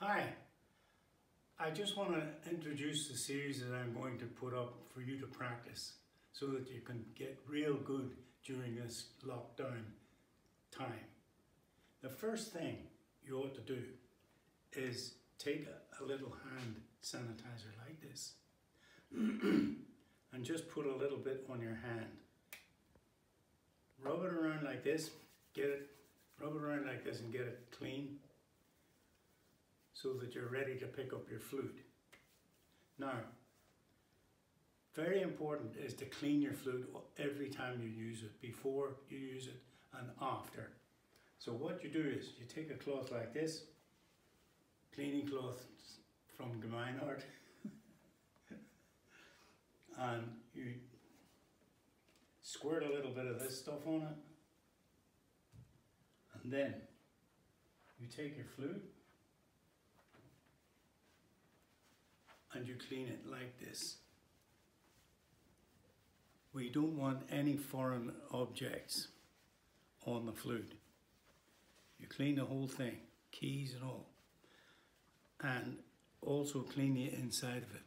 Hi, I just want to introduce the series that I'm going to put up for you to practice so that you can get real good during this lockdown time. The first thing you ought to do is take a little hand sanitizer like this and just put a little bit on your hand. Rub it around like this, rub it around like this and get it clean, so that you're ready to pick up your flute. Now, very important is to clean your flute every time you use it, before you use it and after. So what you do is you take a cloth like this, cleaning cloth from Gemeinhardt, and you squirt a little bit of this stuff on it, and then you take your flute and you clean it like this. We don't want any foreign objects on the flute. You clean the whole thing, keys and all, and also clean the inside of it.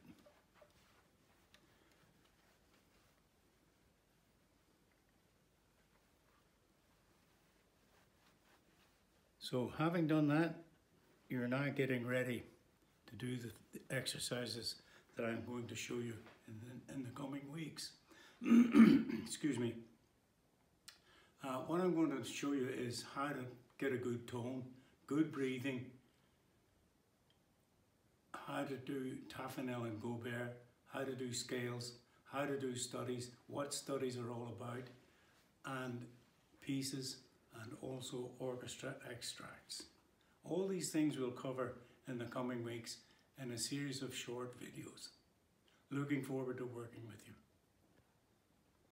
So having done that, you're now getting ready to do the exercises that I'm going to show you in the coming weeks. Excuse me. What I'm going to show you is how to get a good tone, good breathing, how to do Taffanel and Gobert, how to do scales, how to do studies, what studies are all about, and pieces, and also orchestra extracts. All these things we'll cover in the coming weeks in a series of short videos. Looking forward to working with you.